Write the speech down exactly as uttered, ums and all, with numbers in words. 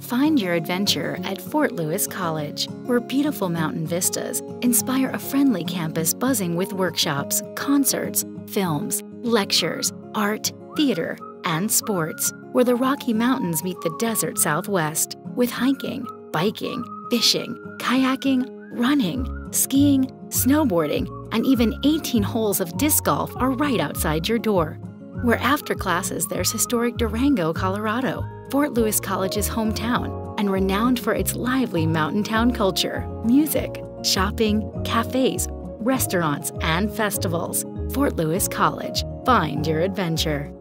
Find your adventure at Fort Lewis College, where beautiful mountain vistas inspire a friendly campus buzzing with workshops, concerts, films, lectures, art, theater, and sports, where the Rocky Mountains meet the desert Southwest with hiking, biking, fishing, kayaking, running, skiing, snowboarding, and even eighteen holes of disc golf are right outside your door. Where after classes there's historic Durango, Colorado, Fort Lewis College's hometown, and renowned for its lively mountain town culture, music, shopping, cafes, restaurants, and festivals. Fort Lewis College. Find your adventure.